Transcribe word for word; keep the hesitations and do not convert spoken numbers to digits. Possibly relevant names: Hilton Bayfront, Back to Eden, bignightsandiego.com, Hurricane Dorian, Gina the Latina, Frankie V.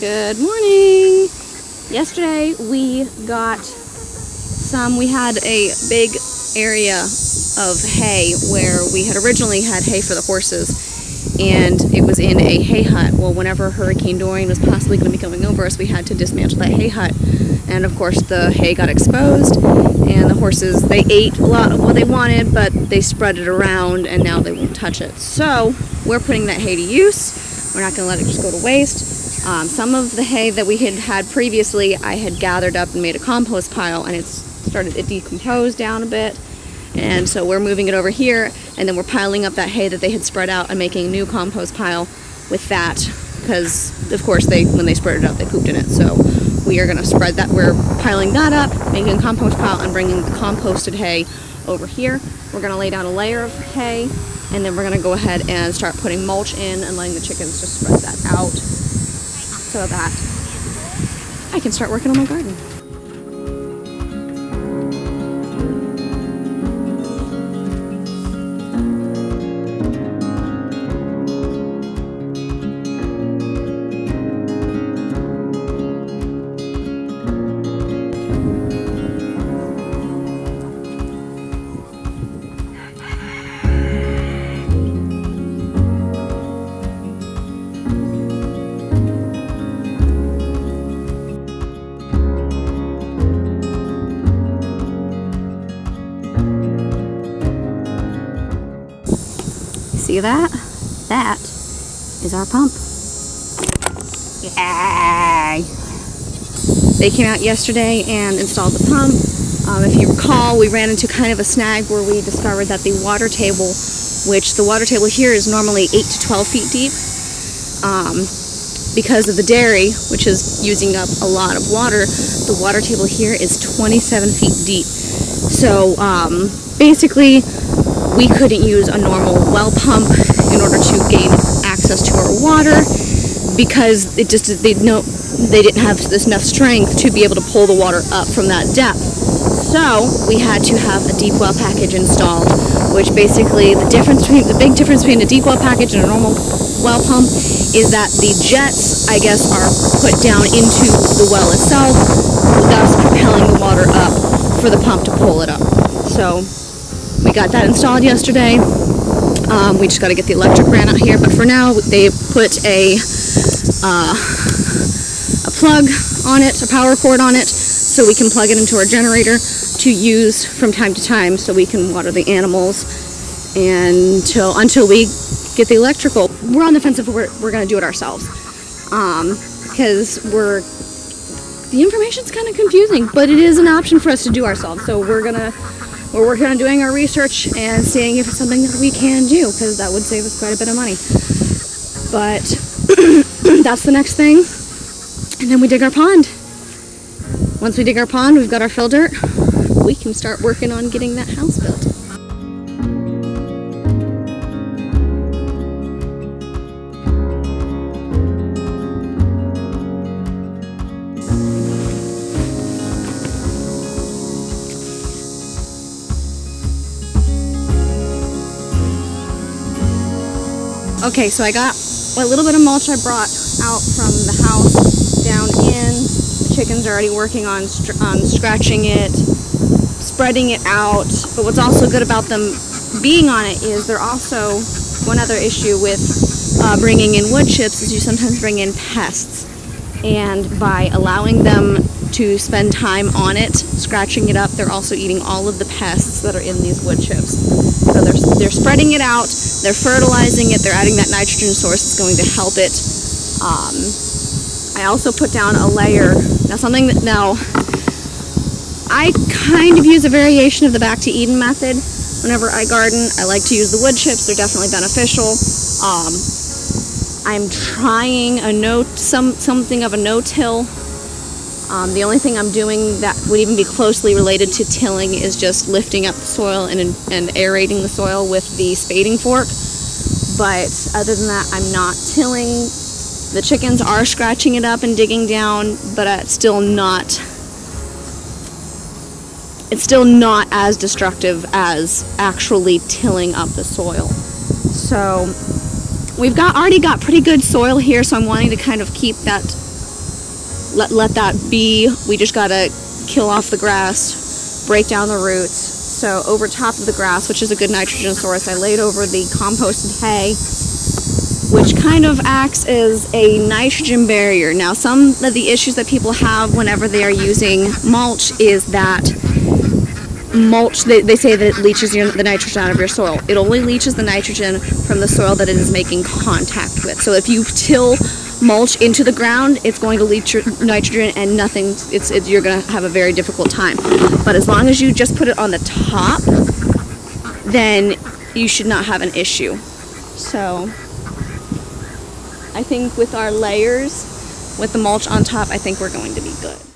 Good morning. Yesterday we got some, we had a big area of hay where we had originally had hay for the horses, and it was in a hay hut. Well, whenever Hurricane Dorian was possibly going to be coming over us, we had to dismantle that hay hut, and of course the hay got exposed and the horses, they ate a lot of what they wanted, but they spread it around and now they won't touch it. So we're putting that hay to use. We're not going to let it just go to waste. Um, some of the hay that we had had previously, I had gathered up and made a compost pile, and it's started to decompose down a bit, and so we're moving it over here, and then we're piling up that hay that they had spread out and making a new compost pile with that, because of course they, when they spread it out, they pooped in it. So we are going to spread that, we're piling that up, making a compost pile, and bringing the composted hay over here. We're going to lay down a layer of hay, and then we're going to go ahead and start putting mulch in and letting the chickens just spread that out, so that I can start working on my garden. See that? That is our pump. Yay! They came out yesterday and installed the pump. Um, if you recall, we ran into kind of a snag where we discovered that the water table, which the water table here is normally eight to twelve feet deep, um, because of the dairy, which is using up a lot of water, the water table here is twenty-seven feet deep. So um, basically, we couldn't use a normal well pump in order to gain access to our water, because it just they no they didn't have this enough strength to be able to pull the water up from that depth. So we had to have a deep well package installed, which basically the difference between the big difference between a deep well package and a normal well pump is that the jets, I guess, are put down into the well itself, thus propelling the water up for the pump to pull it up. So we got that installed yesterday. Um, we just got to get the electric ran out here, but for now they put a uh, a plug on it, a power cord on it, so we can plug it into our generator to use from time to time, so we can water the animals until until we get the electrical. We're on the fence if we're we're going to do it ourselves, um, because we're the information's kind of confusing, but it is an option for us to do ourselves. So we're gonna. We're working on doing our research and seeing if it's something that we can do, because that would save us quite a bit of money. But that's the next thing. And then we dig our pond. Once we dig our pond, we've got our fill dirt, we can start working on getting that house built. Okay, so I got a little bit of mulch I brought out from the house down in. The chickens are already working on, on scratching it, spreading it out. But what's also good about them being on it is they're also, one other issue with uh, bringing in wood chips is you sometimes bring in pests. And by allowing them to spend time on it, scratching it up, they're also eating all of the pests that are in these wood chips. So they're, they're spreading it out, they're fertilizing it, they're adding that nitrogen source that's going to help it. Um, I also put down a layer, now something that, now, I kind of use a variation of the Back to Eden method. Whenever I garden, I like to use the wood chips, they're definitely beneficial. Um, I'm trying a no, some, something of a no-till. Um, the only thing I'm doing that would even be closely related to tilling is just lifting up the soil and, and aerating the soil with the spading fork. But other than that, I'm not tilling. The chickens are scratching it up and digging down, but it's still not it's still not as destructive as actually tilling up the soil. So we've got already got pretty good soil here, so I'm wanting to kind of keep that, let, let that be. We just gotta kill off the grass, break down the roots. So over top of the grass, which is a good nitrogen source, I laid over the composted hay, which kind of acts as a nitrogen barrier. Now, some of the issues that people have whenever they are using mulch is that mulch, they, they say that it leaches your, the nitrogen out of your soil. It only leaches the nitrogen from the soil that it is making contact with. So if you till mulch into the ground, it's going to leach your nitrogen and nothing, it's, it, you're gonna have a very difficult time. But as long as you just put it on the top, then you should not have an issue. So I think with our layers, with the mulch on top, I think we're going to be good.